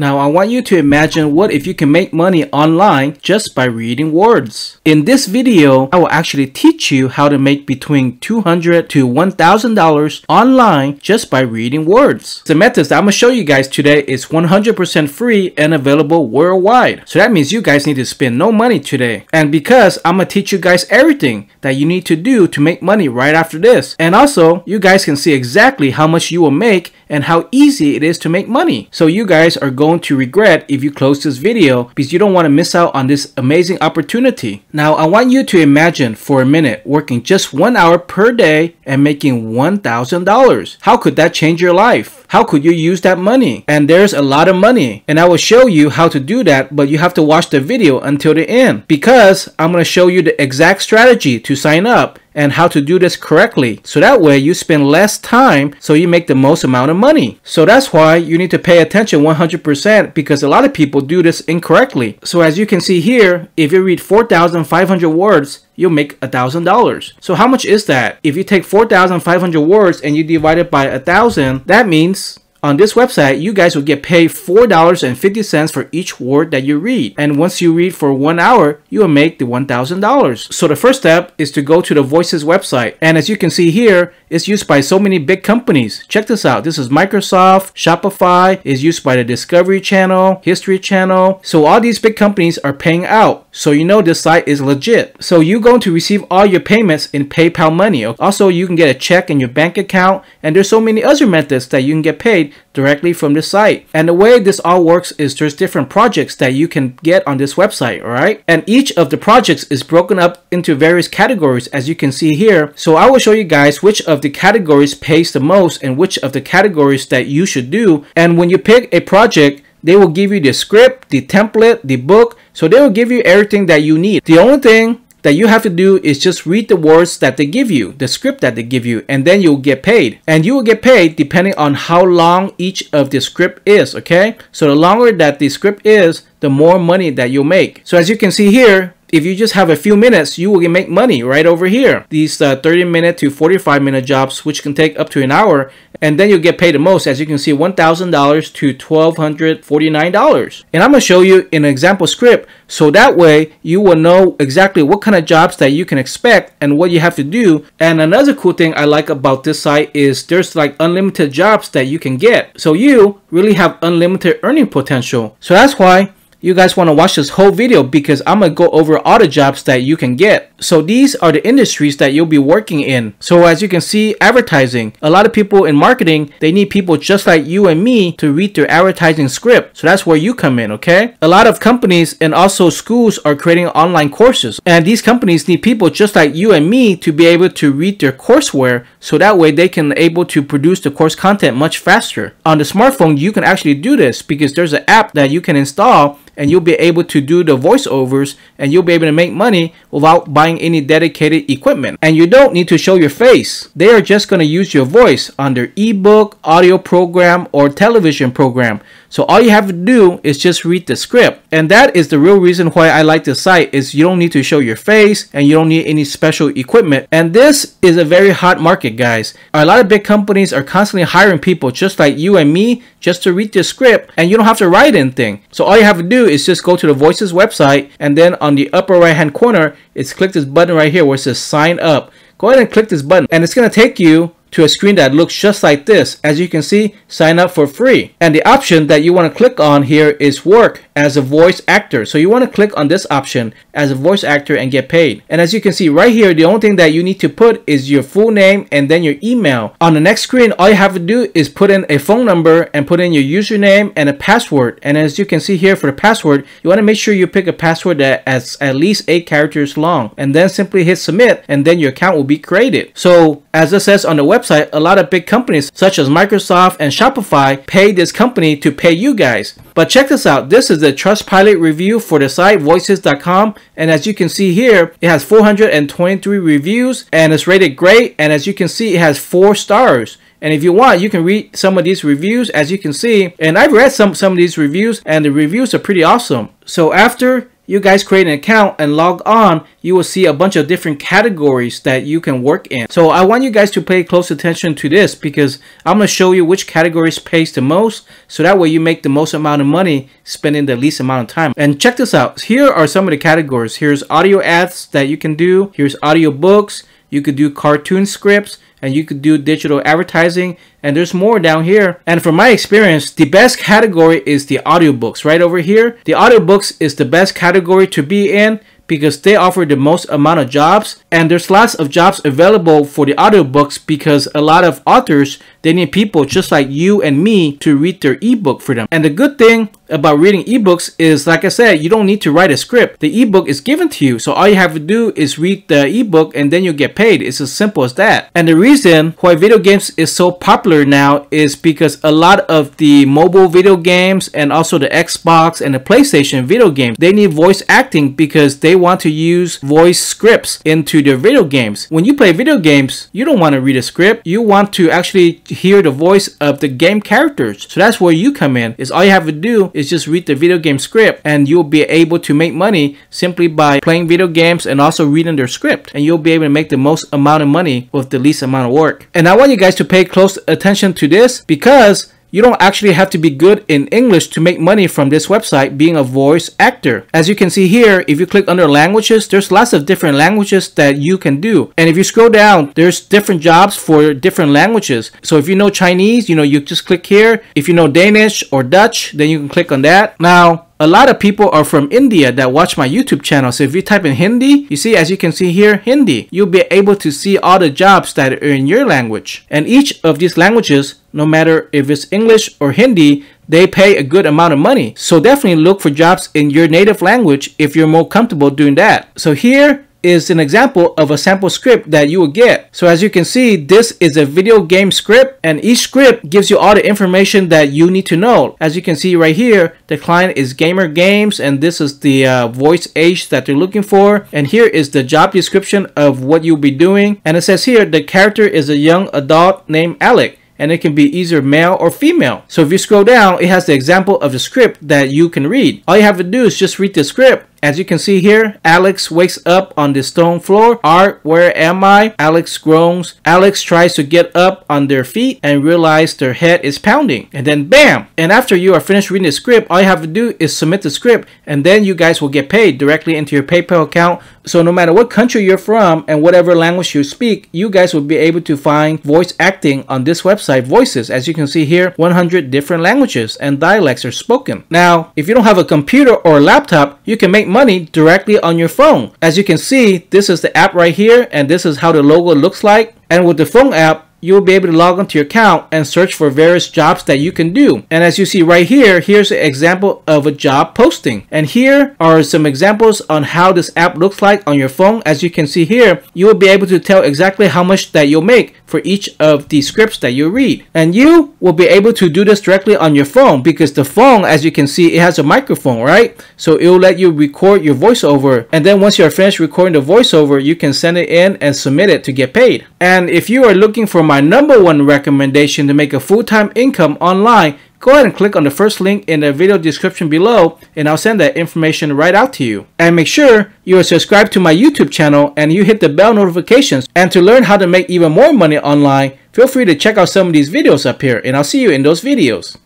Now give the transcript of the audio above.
Now I want you to imagine what if you can make money online just by reading words. In this video, I will actually teach you how to make between $200 to $1,000 online just by reading words. The methods that I'm going to show you guys today is 100% free and available worldwide. So that means you guys need to spend no money today. And because I'm going to teach you guys everything that you need to do to make money right after this. And also, you guys can see exactly how much you will make and how easy it is to make money. So you guys are going to regret if you close this video because you don't want to miss out on this amazing opportunity. Now I want you to imagine for a minute working just 1 hour per day and making $1,000. How could that change your life? How could you use that money? And there's a lot of money, and I will show you how to do that, but you have to watch the video until the end because I'm going to show you the exact strategy to sign up and how to do this correctly, so that way you spend less time so you make the most amount of money. So that's why you need to pay attention 100% because a lot of people do this incorrectly. So as you can see here, if you read 4,500 words, you'll make $1,000. So how much is that? If you take 4,500 words and you divide it by 1,000, that means on this website, you guys will get paid $4.50 for each word that you read. And once you read for 1 hour, you will make the $1,000. So the first step is to go to the Voices website. And as you can see here, it's used by so many big companies. Check this out. This is Microsoft, Shopify, is used by the Discovery Channel, History Channel. So all these big companies are paying out. So you know this site is legit. So you're going to receive all your payments in PayPal money. Also, you can get a check in your bank account. And there's so many other methods that you can get paid directly from the site. And the way this all works is there's different projects that you can get on this website, alright? And each of the projects is broken up into various categories, as you can see here. So I will show you guys which of the categories pays the most and which of the categories that you should do. And when you pick a project, they will give you the script, the template, the book. So they will give you everything that you need. The only thing that you have to do is just read the words that they give you, the script that they give you, and then you'll get paid. And you will get paid depending on how long each of the script is, okay? So the longer that the script is, the more money that you'll make. So as you can see here, if you just have a few minutes, you will make money right over here. These 30-minute to 45-minute jobs, which can take up to an hour, and then you'll get paid the most. As you can see, $1,000 to $1,249. And I'm going to show you an example script, so that way you will know exactly what kind of jobs that you can expect and what you have to do. And another cool thing I like about this site is there's like unlimited jobs that you can get. So you really have unlimited earning potential. So that's why you guys want to watch this whole video because I'm going to go over all the jobs that you can get. So these are the industries that you'll be working in. So as you can see, advertising. A lot of people in marketing, they need people just like you and me to read their advertising script. So that's where you come in, okay? A lot of companies and also schools are creating online courses. And these companies need people just like you and me to be able to read their courseware. So that way they can able to produce the course content much faster. On the smartphone, you can actually do this because there's an app that you can install and you'll be able to do the voiceovers and you'll be able to make money without buying any dedicated equipment. And you don't need to show your face. They are just going to use your voice on their ebook, audio program, or television program. So all you have to do is just read the script. And that is the real reason why I like this site is you don't need to show your face and you don't need any special equipment. And this is a very hot market, guys. A lot of big companies are constantly hiring people just like you and me just to read the script, and you don't have to write anything. So all you have to do is just go to the Voices website, and then on the upper right hand corner, it's click this button right here where it says sign up. Go ahead and click this button and it's going to take you to a screen that looks just like this. As you can see, sign up for free. And the option that you want to click on here is work as a voice actor. So you want to click on this option as a voice actor and get paid. And as you can see right here, the only thing that you need to put is your full name and then your email. On the next screen, all you have to do is put in a phone number and put in your username and a password. And as you can see here for the password, you want to make sure you pick a password that is at least 8 characters long. And then simply hit submit and then your account will be created. So as it says on the website, a lot of big companies such as Microsoft and Shopify pay this company to pay you guys. But check this out. This is the Trustpilot review for the site voices.com, and as you can see here, it has 423 reviews and it's rated great, and as you can see, it has 4 stars. And if you want, you can read some of these reviews, as you can see, and I've read some of these reviews, and the reviews are pretty awesome. So after you guys create an account and log on, you will see a bunch of different categories that you can work in. So I want you guys to pay close attention to this because I'm going to show you which categories pays the most, so that way you make the most amount of money spending the least amount of time. And check this out. Here are some of the categories. Here's audio ads that you can do. Here's audio books. You could do cartoon scripts, and you could do digital advertising, and there's more down here. And from my experience, the best category is the audiobooks right over here. The audiobooks is the best category to be in because they offer the most amount of jobs, and there's lots of jobs available for the audiobooks because a lot of authors, they need people just like you and me to read their ebook for them. And the good thing about reading ebooks is, like I said, you don't need to write a script. The ebook is given to you, so all you have to do is read the ebook and then you get paid. It's as simple as that. And the reason why video games is so popular now is because a lot of the mobile video games and also the Xbox and the PlayStation video games, they need voice acting because they want to use voice scripts into their video games. When you play video games, you don't want to read a script. You want to actually hear the voice of the game characters. So that's where you come in. Is all you have to do is just read the video game script, and you'll be able to make money simply by playing video games and also reading their script. And you'll be able to make the most amount of money with the least amount of work. And I want you guys to pay close attention to this because you don't actually have to be good in English to make money from this website being a voice actor. As you can see here, if you click under languages, there's lots of different languages that you can do. And if you scroll down, there's different jobs for different languages. So if you know Chinese, you just click here. If you know Danish or Dutch, then you can click on that. Now, a lot of people are from India that watch my YouTube channel. So if you type in Hindi, you see, as you can see here, Hindi, you'll be able to see all the jobs that are in your language. And each of these languages, no matter if it's English or Hindi, they pay a good amount of money. So definitely look for jobs in your native language if you're more comfortable doing that. So here is an example of a sample script that you will get. So as you can see, this is a video game script, and each script gives you all the information that you need to know. As you can see right here, the client is Gamer Games, and this is the voice age that they're looking for. And here is the job description of what you'll be doing. And it says here, the character is a young adult named Alec, and it can be either male or female. So if you scroll down, it has the example of the script that you can read. All you have to do is just read the script. As you can see here, Alex wakes up on the stone floor. Art, where am I? Alex groans. Alex tries to get up on their feet and realize their head is pounding. And then bam! And after you are finished reading the script, all you have to do is submit the script, and then you guys will get paid directly into your PayPal account. So no matter what country you're from and whatever language you speak, you guys will be able to find voice acting on this website, Voices. As you can see here, 100 different languages and dialects are spoken. Now, if you don't have a computer or a laptop, you can make money directly on your phone. As you can see, this is the app right here, and this is how the logo looks like. And with the phone app, you'll be able to log onto your account and search for various jobs that you can do. And as you see right here, here's an example of a job posting. And here are some examples on how this app looks like on your phone. As you can see here, you will be able to tell exactly how much that you'll make for each of the scripts that you read. And you will be able to do this directly on your phone because the phone, as you can see, it has a microphone, right? So it will let you record your voiceover. And then once you're finished recording the voiceover, you can send it in and submit it to get paid. And if you are looking for my number one recommendation to make a full-time income online, go ahead and click on the first link in the video description below, and I'll send that information right out to you. And make sure you are subscribed to my YouTube channel and you hit the bell notifications. And to learn how to make even more money online, feel free to check out some of these videos up here, and I'll see you in those videos.